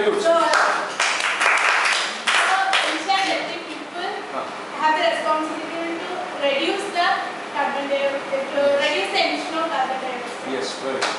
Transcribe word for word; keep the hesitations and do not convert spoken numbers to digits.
very good. So, so inside electric people have the responsibility to reduce the carbon dioxide, reduce the emission of carbon dioxide. Yes, very good.